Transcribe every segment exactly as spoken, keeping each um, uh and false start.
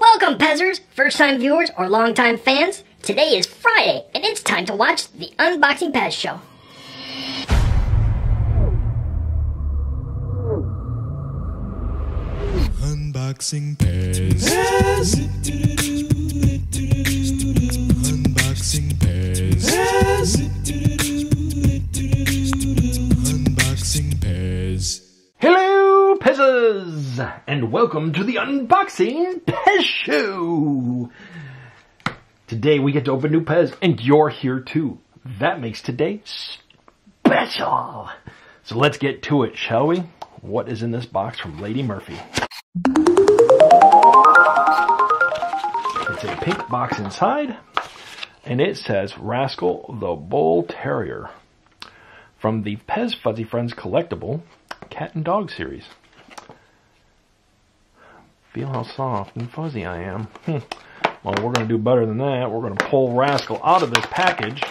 Welcome, Pezzers, first-time viewers or long-time fans. Today is Friday, and it's time to watch the Unboxing Pez Show. Unboxing Pez. Pez. Unboxing Pez. Pez. Unboxing Pez. Hello, Pezzers, and welcome to the Unboxing Pez Show. Today we get to open new Pez, and you're here too. That makes today special. So let's get to it, shall we? What is in this box from Lady Murphy? It's a pink box inside, and it says Rascal the Bull Terrier from the Pez Fuzzy Friends collectible cat and dog series. Feel how soft and fuzzy I am. Hm. Well, we're going to do better than that. We're going to pull Rascal out of this package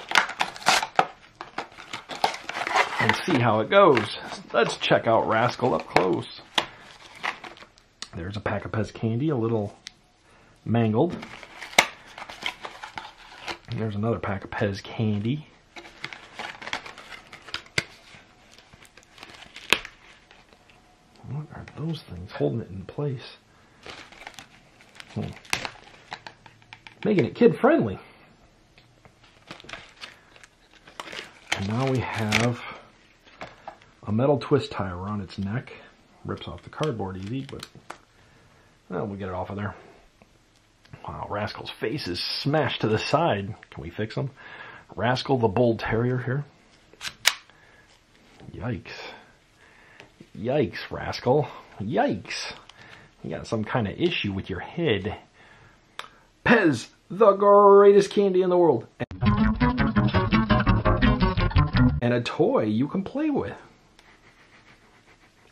and see how it goes. Let's check out Rascal up close. There's a pack of Pez candy, a little mangled. And there's another pack of Pez candy. What are those things holding it in place? Hmm. Making it kid-friendly. And now we have a metal twist tie around its neck. Rips off the cardboard easy, but well, we'll get it off of there. Wow, Rascal's face is smashed to the side. Can we fix him? Rascal the Bull Terrier here. Yikes. Yikes, Rascal. Yikes. You got some kind of issue with your head. Pez, the greatest candy in the world. And a toy you can play with.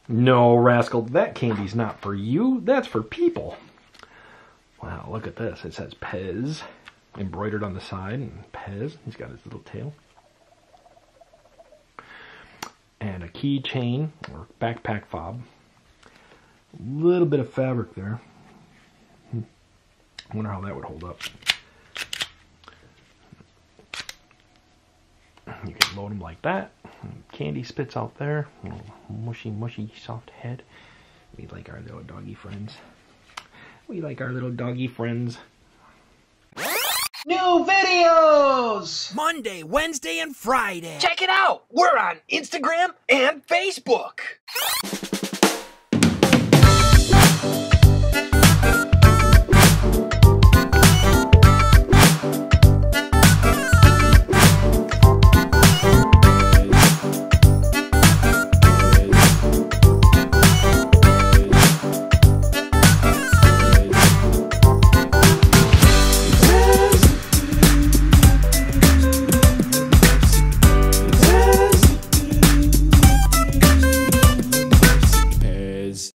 No, Rascal, that candy's not for you. That's for people. Wow, look at this. It says Pez, embroidered on the side. And Pez, he's got his little tail. And a keychain or backpack fob. A little bit of fabric there. I wonder how that would hold up. You can load them like that. Candy spits out there. Little mushy, mushy, soft head. We like our little doggy friends. We like our little doggy friends. New videos! Monday, Wednesday, and Friday. Check it out! We're on Instagram and Facebook!